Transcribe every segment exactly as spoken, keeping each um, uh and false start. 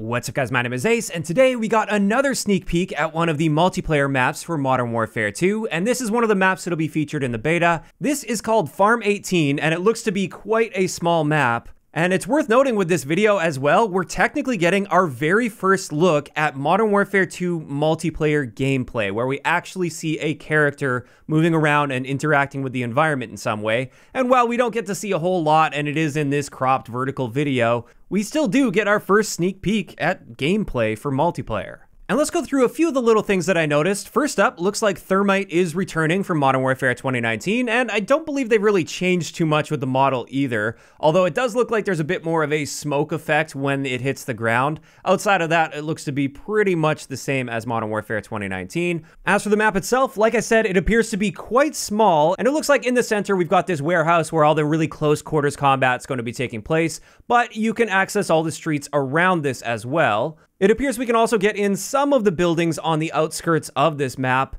What's up guys, my name is Ace, and today we got another sneak peek at one of the multiplayer maps for Modern Warfare two, and this is one of the maps that'll be featured in the beta. This is called Farm eighteen, and it looks to be quite a small map. And it's worth noting with this video as well, we're technically getting our very first look at Modern Warfare two multiplayer gameplay, where we actually see a character moving around and interacting with the environment in some way. And while we don't get to see a whole lot, and it is in this cropped vertical video, we still do get our first sneak peek at gameplay for multiplayer. And let's go through a few of the little things that I noticed. First up, looks like Thermite is returning from Modern Warfare twenty nineteen, and I don't believe they've really changed too much with the model either, although it does look like there's a bit more of a smoke effect when it hits the ground. Outside of that, it looks to be pretty much the same as Modern Warfare twenty nineteen. As for the map itself, like I said, it appears to be quite small, and it looks like in the center we've got this warehouse where all the really close quarters combat's going to be taking place, but you can access all the streets around this as well. It appears we can also get in some of the buildings on the outskirts of this map,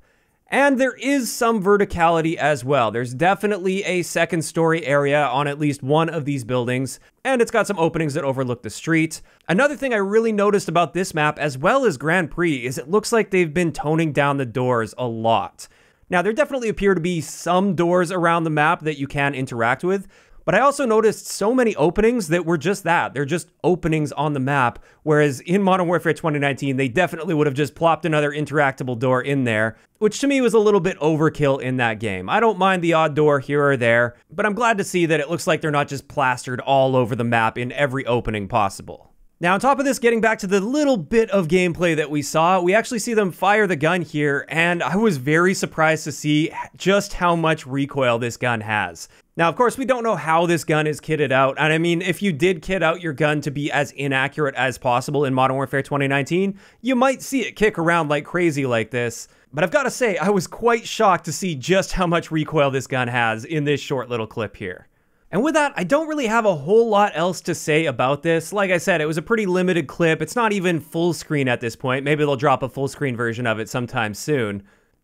and there is some verticality as well. There's definitely a second story area on at least one of these buildings, and it's got some openings that overlook the street. Another thing I really noticed about this map, as well as Grand Prix, is it looks like they've been toning down the doors a lot. Now, there definitely appear to be some doors around the map that you can interact with, but I also noticed so many openings that were just that. They're just openings on the map, whereas in Modern Warfare twenty nineteen, they definitely would have just plopped another interactable door in there, which to me was a little bit overkill in that game. I don't mind the odd door here or there, but I'm glad to see that it looks like they're not just plastered all over the map in every opening possible. Now, on top of this, getting back to the little bit of gameplay that we saw, we actually see them fire the gun here, and I was very surprised to see just how much recoil this gun has. Now, of course, we don't know how this gun is kitted out, and I mean, if you did kit out your gun to be as inaccurate as possible in Modern Warfare twenty nineteen, you might see it kick around like crazy like this. But I've got to say, I was quite shocked to see just how much recoil this gun has in this short little clip here. And with that, I don't really have a whole lot else to say about this. Like I said, it was a pretty limited clip. It's not even full screen at this point. Maybe they'll drop a full screen version of it sometime soon.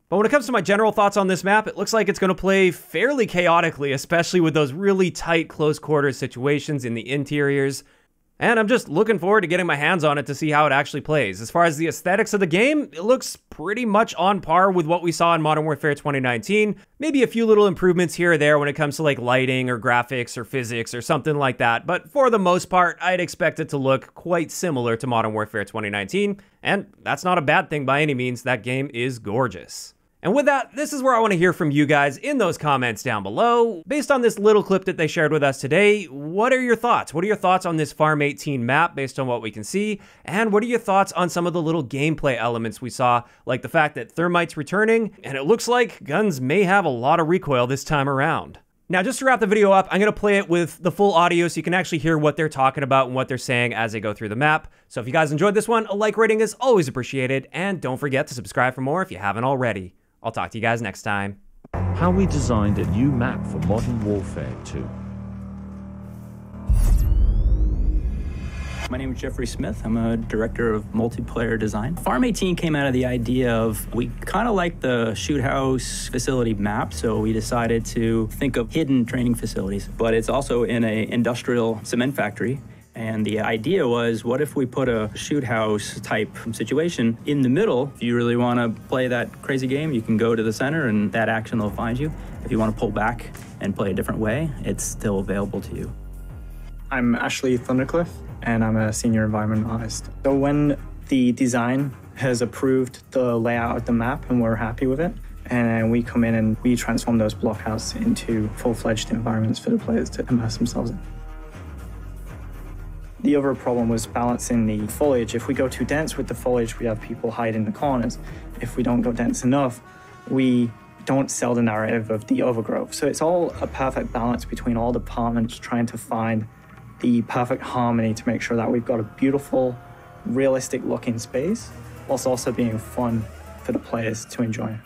But when it comes to my general thoughts on this map, it looks like it's going to play fairly chaotically, especially with those really tight close quarters situations in the interiors. And I'm just looking forward to getting my hands on it to see how it actually plays. As far as the aesthetics of the game, it looks pretty much on par with what we saw in Modern Warfare twenty nineteen. Maybe a few little improvements here or there when it comes to like lighting or graphics or physics or something like that. But for the most part, I'd expect it to look quite similar to Modern Warfare twenty nineteen. And that's not a bad thing by any means. That game is gorgeous. And with that, this is where I want to hear from you guys in those comments down below. Based on this little clip that they shared with us today, what are your thoughts? What are your thoughts on this Farm eighteen map based on what we can see? And what are your thoughts on some of the little gameplay elements we saw, like the fact that Thermite's returning, and it looks like guns may have a lot of recoil this time around. Now, just to wrap the video up, I'm going to play it with the full audio so you can actually hear what they're talking about and what they're saying as they go through the map. So if you guys enjoyed this one, a like rating is always appreciated, and don't forget to subscribe for more if you haven't already. I'll talk to you guys next time. How we designed a new map for Modern Warfare two. My name is Jeffrey Smith. I'm a director of multiplayer design. Farm eighteen came out of the idea of, we kind of like the shoot house facility map, so we decided to think of hidden training facilities, but it's also in an industrial cement factory. And the idea was, what if we put a shoot house type situation in the middle? If you really want to play that crazy game, you can go to the center and that action will find you. If you want to pull back and play a different way, it's still available to you. I'm Ashley Thundercliff, and I'm a senior environmentalist. So when the design has approved the layout of the map and we're happy with it, and we come in and we transform those blockhouses into full-fledged environments for the players to immerse themselves in. The other problem was balancing the foliage. If we go too dense with the foliage, we have people hide in the corners. If we don't go dense enough, we don't sell the narrative of the overgrowth. So it's all a perfect balance between all departments trying to find the perfect harmony to make sure that we've got a beautiful, realistic looking space, whilst also being fun for the players to enjoy.